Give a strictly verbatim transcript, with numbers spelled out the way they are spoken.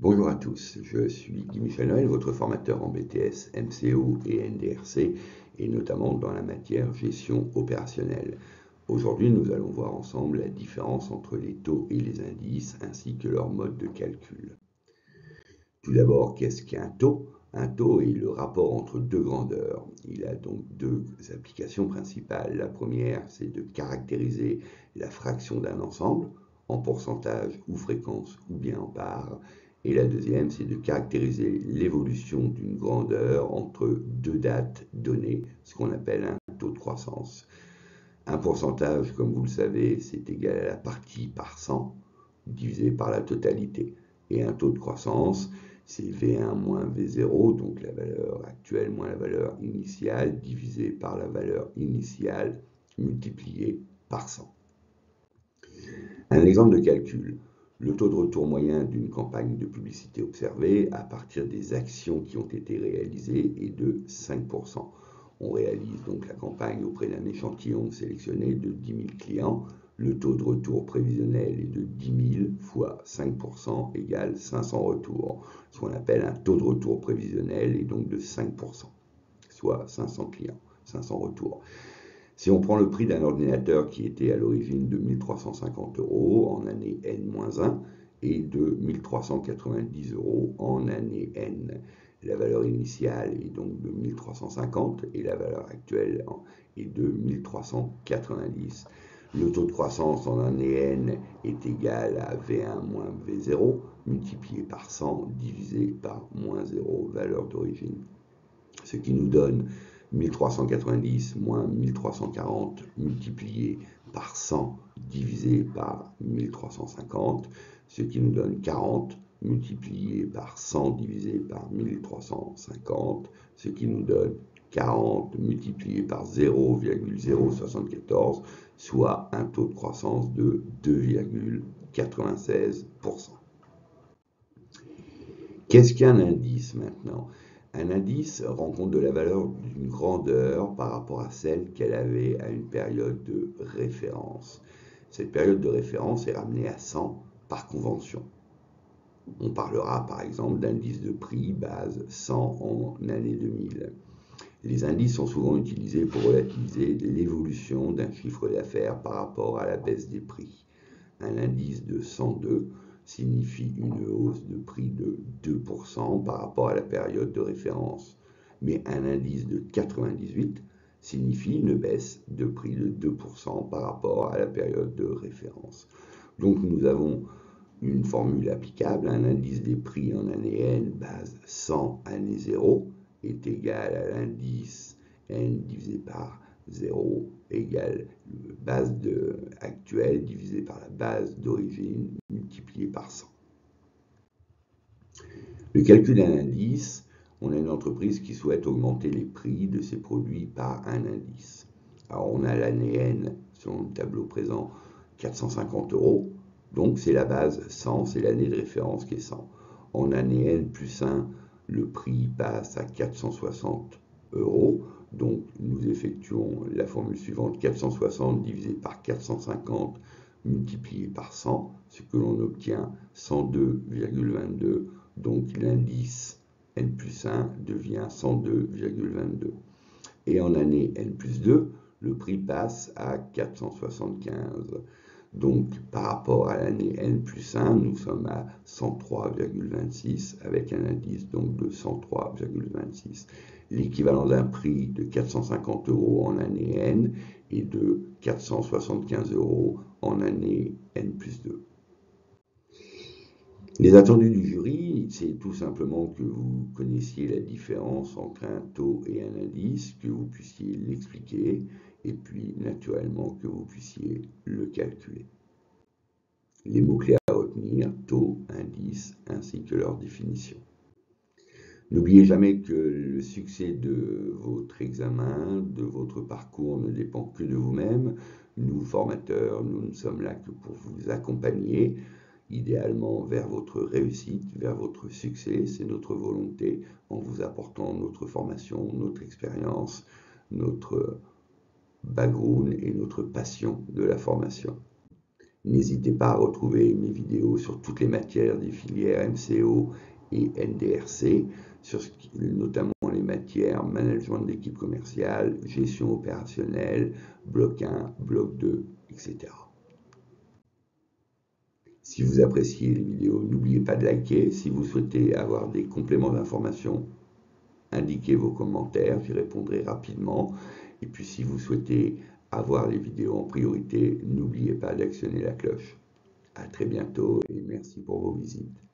Bonjour à tous, je suis Guy Michel-Noël, votre formateur en B T S, M C O et N D R C, et notamment dans la matière gestion opérationnelle. Aujourd'hui, nous allons voir ensemble la différence entre les taux et les indices, ainsi que leur mode de calcul. Tout d'abord, qu'est-ce qu'un taux ? Un taux est le rapport entre deux grandeurs. Il a donc deux applications principales. La première, c'est de caractériser la fraction d'un ensemble, en pourcentage ou fréquence ou bien en part. Et la deuxième, c'est de caractériser l'évolution d'une grandeur entre deux dates données, ce qu'on appelle un taux de croissance. Un pourcentage, comme vous le savez, c'est égal à la partie par cent divisé par la totalité. Et un taux de croissance, c'est V un moins V zéro, donc la valeur actuelle moins la valeur initiale, divisé par la valeur initiale, multipliée par cent. Un exemple de calcul. Le taux de retour moyen d'une campagne de publicité observée à partir des actions qui ont été réalisées est de cinq pour cent. On réalise donc la campagne auprès d'un échantillon sélectionné de dix mille clients. Le taux de retour prévisionnel est de dix mille fois cinq pour cent égale cinq cents retours, ce qu'on appelle un taux de retour prévisionnel est donc de cinq pour cent, soit cinq cents clients, cinq cents retours. Si on prend le prix d'un ordinateur qui était à l'origine de mille trois cent cinquante euros en année N moins un et de mille trois cent quatre-vingt-dix euros en année N, la valeur initiale est donc de mille trois cent cinquante et la valeur actuelle est de mille trois cent quatre-vingt-dix. Le taux de croissance en année N est égal à V un moins V zéro multiplié par cent divisé par moins zéro valeur d'origine, ce qui nous donne mille trois cent quatre-vingt-dix moins mille trois cent quarante multiplié par cent divisé par mille trois cent cinquante, ce qui nous donne quarante multiplié par cent divisé par mille trois cent cinquante, ce qui nous donne quarante multiplié par zéro virgule zéro soixante-quatorze, soit un taux de croissance de deux virgule quatre-vingt-seize pour cent. Qu'est-ce qu'un indice maintenant ? Un indice rend compte de la valeur d'une grandeur par rapport à celle qu'elle avait à une période de référence. Cette période de référence est ramenée à cent par convention. On parlera par exemple d'indice de prix base cent en année deux mille. Les indices sont souvent utilisés pour relativiser l'évolution d'un chiffre d'affaires par rapport à la baisse des prix. Un indice de cent deux signifie une hausse de prix de deux pour cent par rapport à la période de référence. Mais un indice de quatre-vingt-dix-huit signifie une baisse de prix de deux pour cent par rapport à la période de référence. Donc nous avons une formule applicable, un indice des prix en année N base cent année zéro est égal à l'indice N divisé par zéro égale base de actuelle divisé par la base d'origine multiplié par cent. Le calcul d'un indice, on a une entreprise qui souhaite augmenter les prix de ses produits par un indice. Alors on a l'année N, selon le tableau présent, quatre cent cinquante euros, donc c'est la base cent, c'est l'année de référence qui est cent. En année N plus un, le prix passe à quatre cent soixante euros, donc nous effectuons la formule suivante, quatre cent soixante divisé par quatre cent cinquante multiplié par cent, ce que l'on obtient cent deux virgule vingt-deux, donc l'indice N plus un devient cent deux virgule vingt-deux. Et en année N plus deux, le prix passe à quatre cent soixante-quinze. Donc par rapport à l'année N plus un, nous sommes à cent trois virgule vingt-six avec un indice donc de cent trois virgule vingt-six. L'équivalent d'un prix de quatre cent cinquante euros en année N et de quatre cent soixante-quinze euros en année N plus deux. Les attendus du jury, c'est tout simplement que vous connaissiez la différence entre un taux et un indice, que vous puissiez l'expliquer et puis naturellement que vous puissiez le calculer. Les mots-clés à retenir, taux, indice, ainsi que leur définition. N'oubliez jamais que le succès de votre examen, de votre parcours ne dépend que de vous-même. Nous, formateurs, nous ne sommes là que pour vous accompagner, idéalement vers votre réussite, vers votre succès. C'est notre volonté en vous apportant notre formation, notre expérience, notre background et notre passion de la formation. N'hésitez pas à retrouver mes vidéos sur toutes les matières des filières M C O et N D R C, sur ce qui, notamment les matières management de l'équipe commerciale, gestion opérationnelle, bloc un, bloc deux, et cetera. Si vous appréciez les vidéos, n'oubliez pas de liker. Si vous souhaitez avoir des compléments d'informations, indiquez vos commentaires, j'y répondrai rapidement. Et puis si vous souhaitez avoir les vidéos en priorité, n'oubliez pas d'actionner la cloche. À très bientôt et merci pour vos visites.